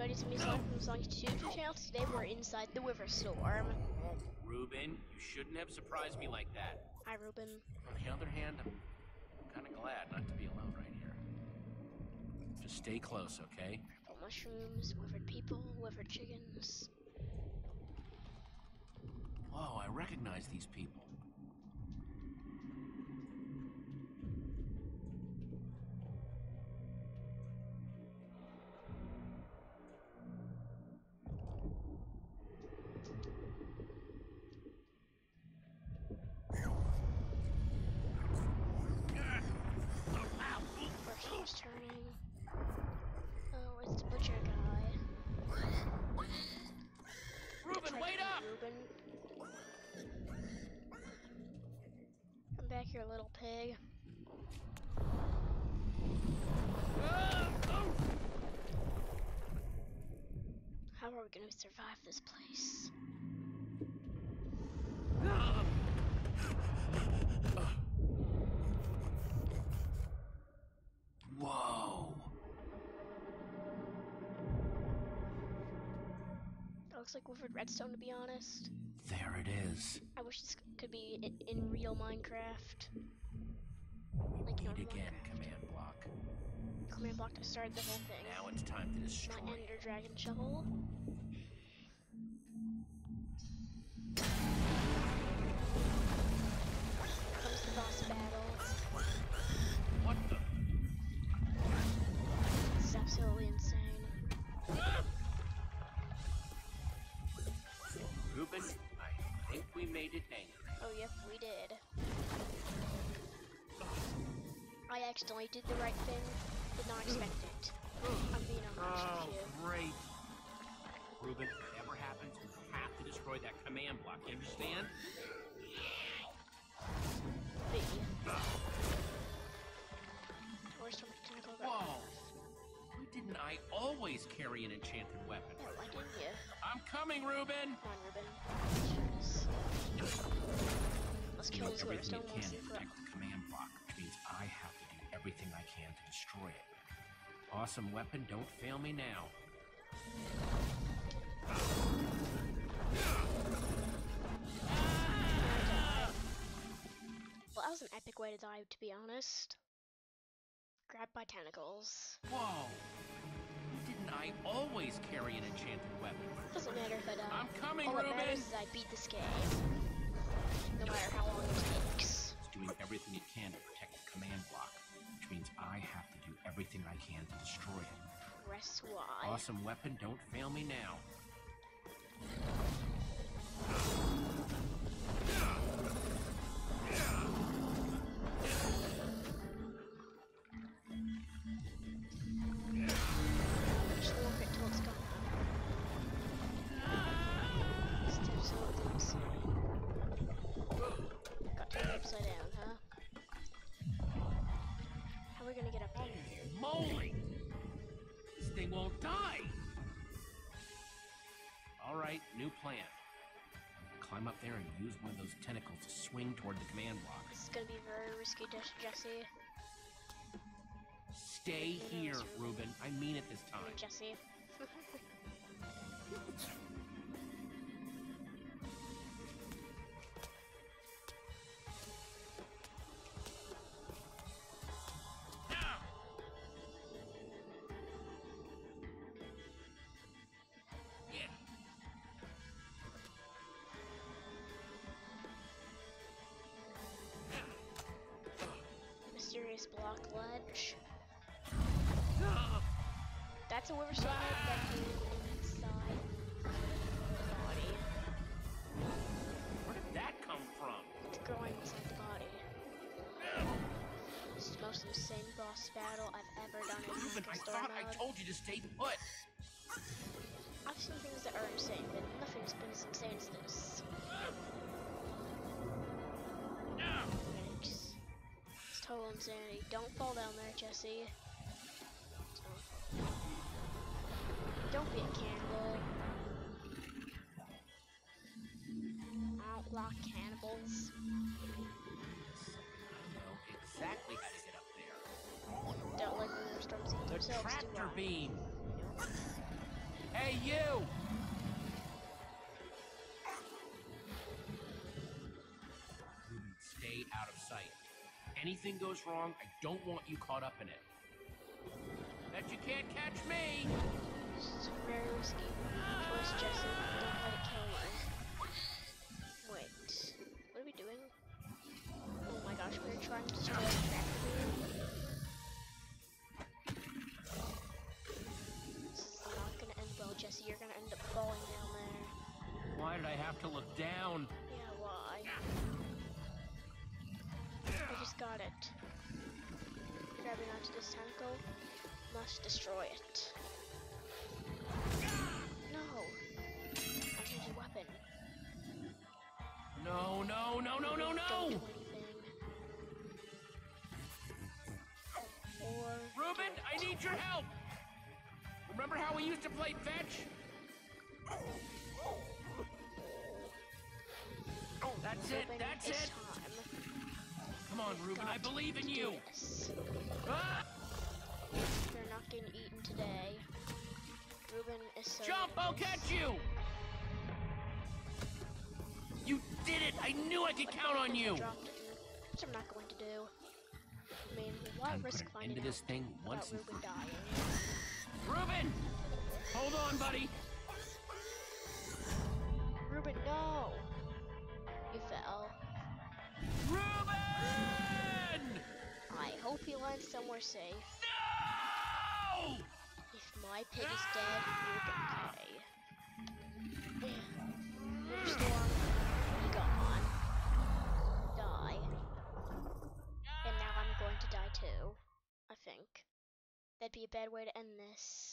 everybody, it's me, Slongi from Slongi's YouTube channel. Today we're inside the Riverstorm. Reuben, you shouldn't have surprised me like that. Hi, Reuben. On the other hand, I'm kind of glad not to be alone right here. Just stay close, okay? Purple mushrooms, withered people, withered chickens. Whoa, I recognize these people. Turning. Oh, it's the butcher guy. Reuben, wait up! Reuben. Come back here, little pig. How are we going to survive this place? Looks like Wilford Redstone, to be honest. There it is. I wish this could be in real Minecraft. Like, command block. Command block to start the whole thing. Now it's time to destroy. My Ender Dragon Shovel. Here comes the boss battle. What the? This is absolutely insane. Reuben, I think we made it angry. Oh, yep, we did. I accidentally did the right thing. Did not expect it. I'm being honest with you. Oh, great. Reuben, whatever happens, we have to destroy that command block, you understand? Whoa! Why didn't I always carry an enchanted weapon? Oh, why didn't you? I'm coming, Reuben! Come on, Reuben. Let's kill this horse. Don't want to protect the command block, which means I have to do everything I can to destroy it. Awesome weapon, don't fail me now. Well, that was an epic way to die, to be honest. Grabbed by tentacles. Whoa! Didn't I always carry an enchanted weapon? Doesn't matter if I die. I'm coming, Reuben! All that matters is I beat this game. No matter how long it takes. It's doing everything it can to protect the command block, which means I have to do everything I can to destroy it. Press Y. Awesome weapon, don't fail me now. How are we gonna get up here? Moly! This thing won't die! Alright, new plan. Climb up there and use one of those tentacles to swing toward the command block. This is gonna be very risky, Jesse. Stay here, Reuben. I mean it this time. Jesse. Mysterious block ledge. That's a Riverstorm that came inside the body. Where did that come from? It's growing inside the body. This is the most insane boss battle I've ever done in Reuben, I thought I told you to stay put! I've seen things that are insane, but nothing's been as insane as this. Total insanity. Don't fall down there, Jesse. Don't be a cannibal. I don't like cannibals. I know exactly how to get up there. Don't like Riverstorm. The tractor beam! Hey, you! Reuben, stay out of sight. Anything goes wrong, I don't want you caught up in it. Bet you can't catch me! This is a very risky choice, Jesse. Don't let it kill one. Wait, what are we doing? Oh my gosh, we're trying to destroy the This is not gonna end well, Jesse. You're gonna end up falling down there. Why did I have to look down? Yeah, why? I just got it. Grabbing onto this tentacle, must destroy it. No! I need your weapon. No, no, no, no, no, no! Don't do anything. Or Reuben, I need your help! Remember how we used to play fetch? That's it, that's it! Come on, Reuben, I believe in you! Ah! They're not getting eaten today. Reuben is so Jump, I'll catch you! You did it! I knew I could count on you! Which I'm not going to do. I mean, why risk finding out this thing once about Reuben dying? Reuben! Hold on, buddy! Reuben, no! You fell. Reuben! I hope he lands somewhere safe. No! If my pig is dead, Reuben, okay. Riverstorm, be gone. Die. And now I'm going to die too, I think. That'd be a bad way to end this.